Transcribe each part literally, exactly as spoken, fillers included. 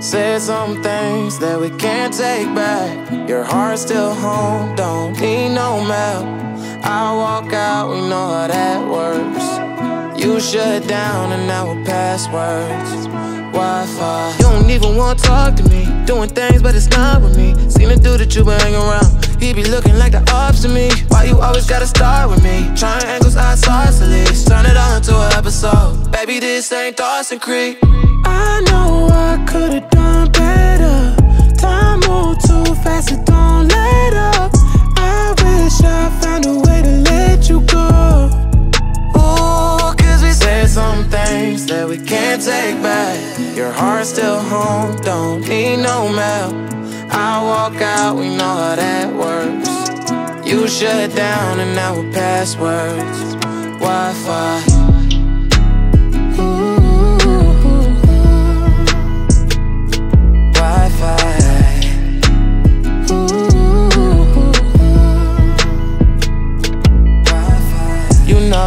Said some things that we can't take back. Your heart's still home, don't need no map. I walk out, we know how that works. You shut down and now we're passwords. Wi-Fi. You don't even wanna talk to me. Doing things but it's not with me. Seen the dude that you been hanging around, he be looking like the ops to me. Why you always gotta start with me? Trying angles outside the list. Turn it all into an episode. Baby, this ain't Dawson Creek. I know I could've done better. Time moved too fast, it don't let up. I wish I found a way to let you go. Ooh, cause we said some things that we can't take back. Your heart's still home, don't need no map. I walk out, we know how that works. You shut down and now we're passwords. Wi-Fi.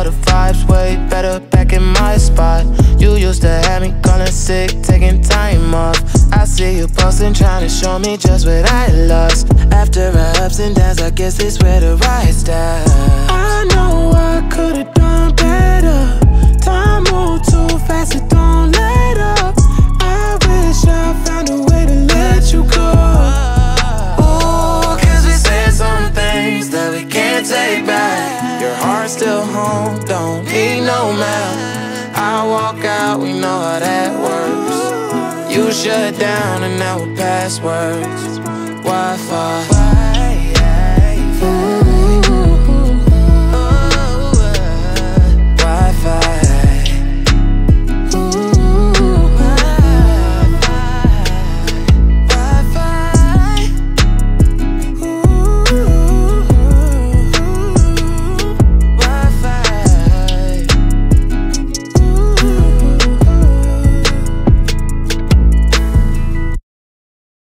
The vibes way better back in my spot. You used to have me calling sick, taking time off. I see you posting, trying to show me just what I lost. After our ups and downs, I guess it's where the ride starts. I know I could've done better. Time moved too fast, it don't let up. I wish I found a way to let you go. Ooh, cause we said some things that we can't take back. Your heart's still home, don't need no map. I walk out, we know how that works. You shut down and now we're passwords. Wi-Fi.